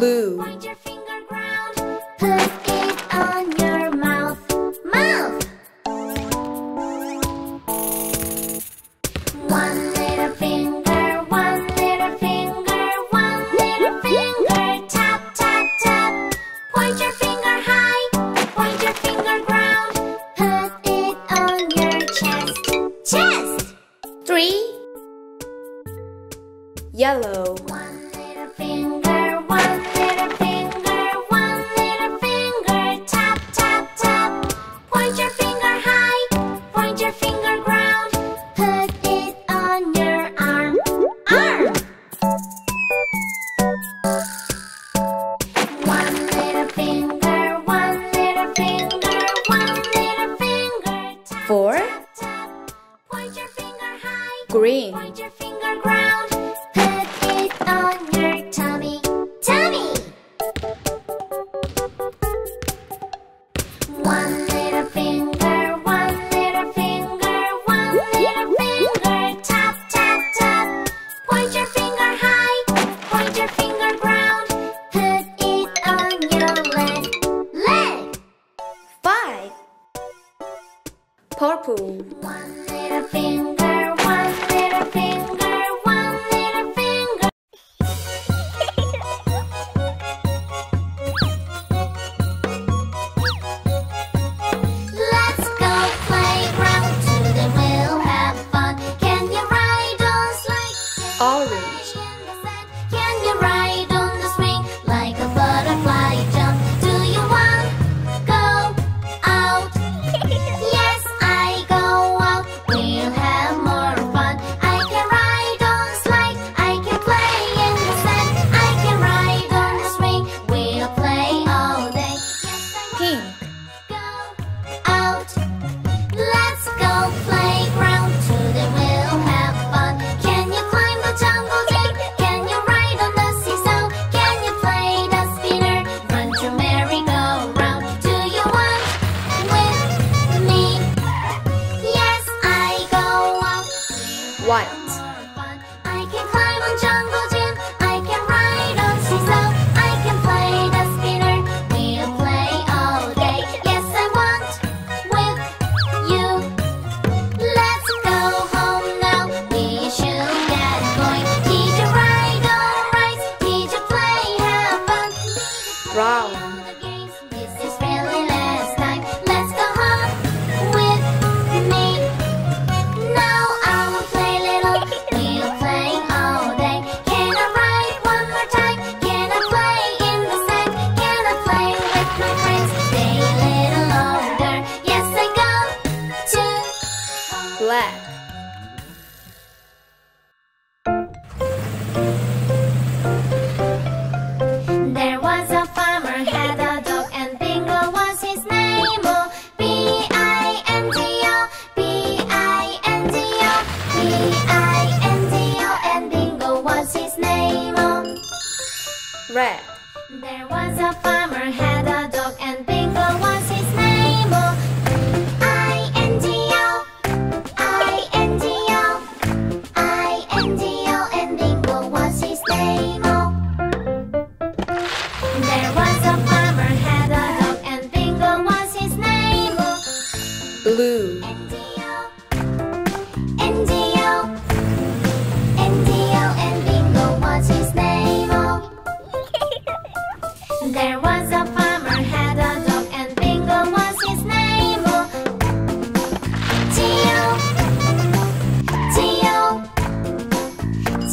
blue. Point your finger round, put it on your mouth. Mouth! One little finger, one little finger, one little finger. Tap, tap, tap. Point your finger high, point your finger round. Put it on your chest. Chest! 3 Yellow. One little finger, one little finger, one little finger. Tap, tap, tap. Point your finger high, point your finger ground. Put it on your arm. Arm! One little finger, one little finger, one little finger. Tap, 4 Tap, tap. Point your finger high. Green. Point your finger ground. Purple. One little finger, one little finger, one little finger. Let's go playground, today we'll have fun. Can you ride on the swing? Orange. Can you ride on the swing like a butterfly jump? Do you want to go out? Red. There was a farmer had a dog and Bingo was his name. Oh, I-N-D-O, I-N-D-O, I-N-D-O, and Bingo was his name. Oh, there was a farmer had a dog and Bingo was his name. Oh, blue. N-D-O, N-D-O, N-D-O, and Bingo was his name. There was a farmer had a dog and Bingo was his name. Oh, T.O. T.O.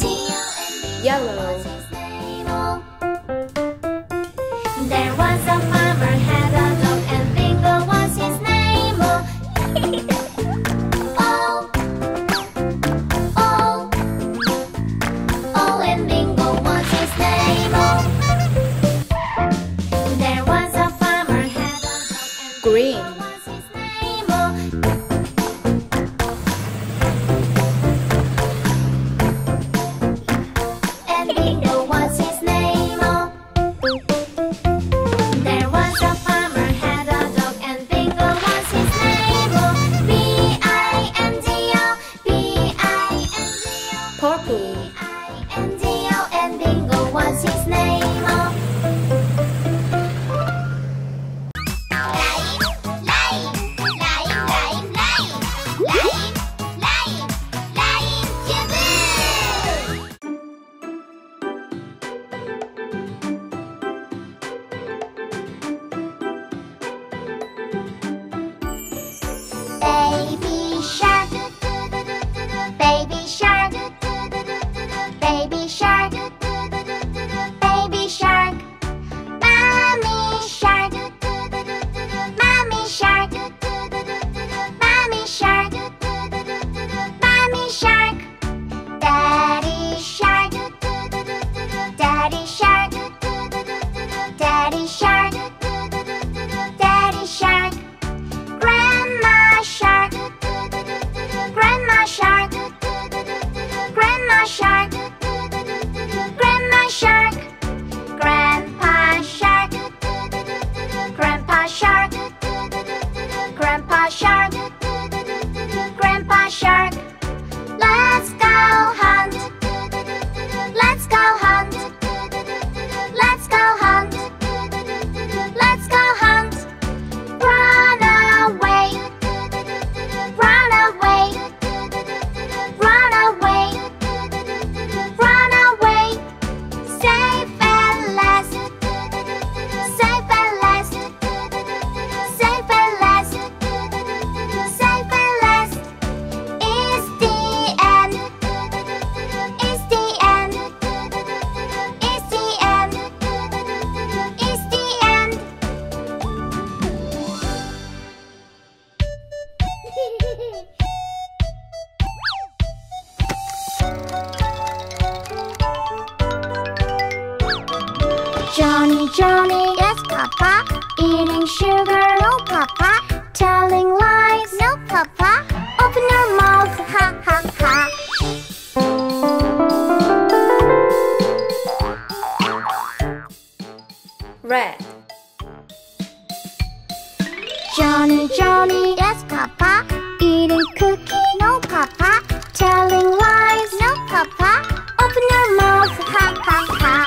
T.O. and Bingo Yellow. Was his name. Oh, there was a farmer had a dog and Bingo was his name. Oh, Baby Shark, Baby Shark, Baby Shark, Baby Shark. Mommy Shark, Mommy Shark, Mommy Shark, Mommy Shark. Daddy Shark, Daddy Shark, Daddy Shark, Daddy Shark. Grandma Shark, Grandma Shark, Grandma Shark, Grandma Shark. Grandpa Shark, Grandpa Shark, Grandpa Shark, Grandpa Shark. Let's go hunt, let's go hunt, let's go hunt, let's go hunt. Run away, run away, run away, run away. Safe at last, safe at last, safe at last, safe at last. It's the end, it's the end, it's the end, it's the end. Johny, Johny, yes, Papa. Eating sugar, no, Papa. Telling lies, no, Papa. Open your mouth, ha, ha, ha. Red. Johny, Johny, yes, Papa. Eating cookie, no, Papa. Telling lies, no, Papa. Open your mouth, ha, ha, ha.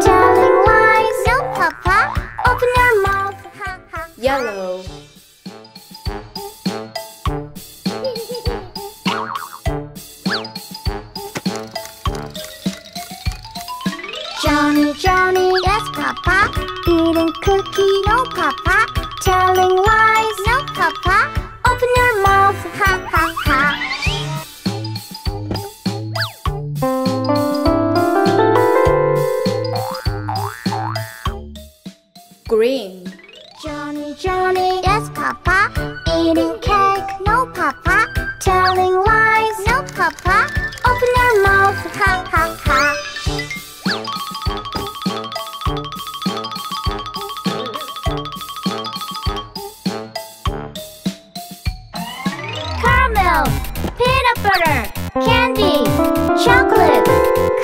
Telling lies, no, Papa. Open your mouth, ha, ha. Yellow. Johny, Johny, yes, Papa. Eating cookie, no, Papa. Telling lies, no, Papa. Open your mouth, ha, ha, ha. Green. Johny, Johny, yes, Papa. Eating cake, no, Papa. Telling lies, no, Papa. Open your mouth, ha, ha, ha. Caramel, peanut butter, candy, chocolate,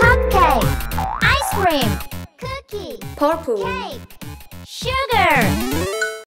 cupcake, ice cream, cookie, purple, cake, sugar.